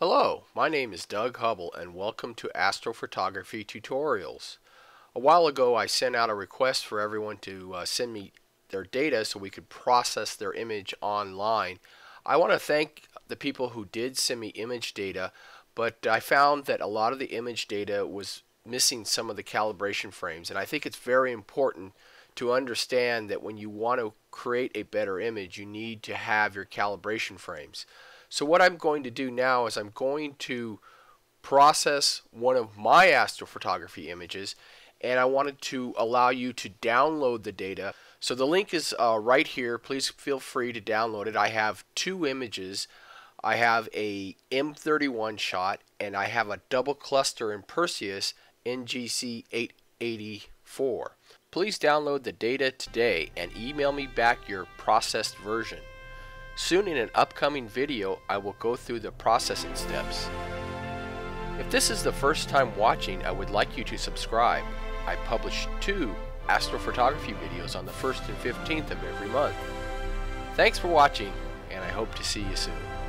Hello, my name is Doug Hubbell and welcome to Astrophotography Tutorials. A while ago I sent out a request for everyone to send me their data so we could process their image online. I want to thank the people who did send me image data, but I found that a lot of the image data was missing some of the calibration frames, and I think it's very important to understand that when you want to create a better image you need to have your calibration frames. So what I'm going to do now is I'm going to process one of my astrophotography images, and I wanted to allow you to download the data. So the link is right here. Please feel free to download it. I have two images. I have a M31 shot and I have a double cluster in Perseus NGC 884. Please download the data today and email me back your processed version. Soon in an upcoming video, I will go through the processing steps. If this is the first time watching, I would like you to subscribe. I publish two astrophotography videos on the 1st and 15th of every month. Thanks for watching, and I hope to see you soon.